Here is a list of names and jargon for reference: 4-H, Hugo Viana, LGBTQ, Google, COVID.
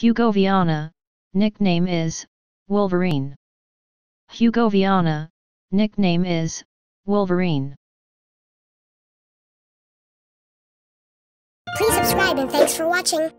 Hugo Viana, nickname is Wolverine. Hugo Viana, nickname is Wolverine. Please subscribe and thanks for watching.